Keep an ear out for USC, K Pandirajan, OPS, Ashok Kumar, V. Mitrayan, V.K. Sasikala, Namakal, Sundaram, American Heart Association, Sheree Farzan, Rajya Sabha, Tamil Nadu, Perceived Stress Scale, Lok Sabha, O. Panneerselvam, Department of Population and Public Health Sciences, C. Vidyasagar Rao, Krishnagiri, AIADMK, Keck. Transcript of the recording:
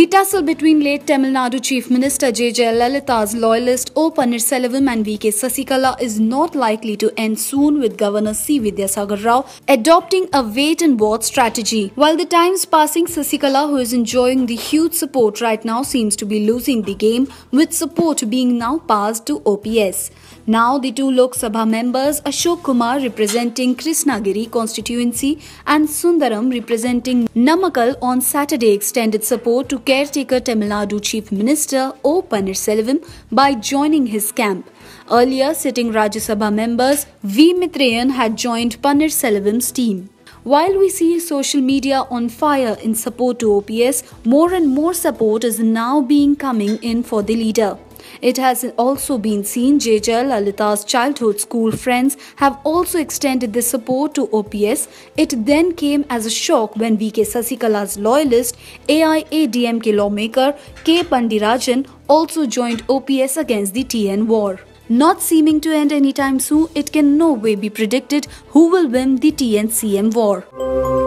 The tussle between late Tamil Nadu Chief Minister J. Jayalalitha's loyalist O. Panneerselvam and V.K. Sasikala is not likely to end soon, with Governor C. Vidyasagar Rao adopting a wait-and-watch strategy. While the time's passing, Sasikala, who is enjoying the huge support right now, seems to be losing the game, with support being now passed to OPS. Now, the two Lok Sabha members, Ashok Kumar representing Krishnagiri constituency and Sundaram representing Namakal, on Saturday extended support to caretaker Tamil Nadu Chief Minister O. Panneerselvam by joining his camp. Earlier, sitting Rajya Sabha members V. Mitrayan had joined Panneerselvam's team. While we see social media on fire in support to OPS, more and more support is now coming in for the leader. It has also been seen J. Jayalalitha's childhood school friends have also extended their support to OPS. It then came as a shock when V.K. Sasikala's loyalist, AIADMK lawmaker K. Pandirajan also joined OPS against the TN war. Not seeming to end anytime soon, it can no way be predicted who will win the TN-CM war.